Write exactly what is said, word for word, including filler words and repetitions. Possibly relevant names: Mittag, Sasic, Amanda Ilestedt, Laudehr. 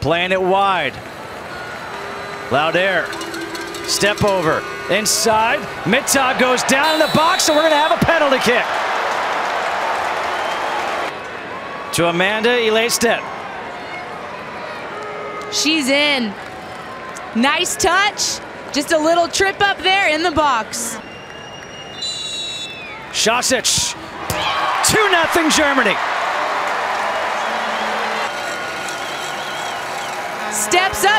playing it wide. Laudehr, step over, inside. Mittag goes down in the box, and we're going to have a penalty kick. To Amanda Ilestedt. She's in. Nice touch. Just a little trip up there in the box. Sasic, two nothing Germany. Steps up.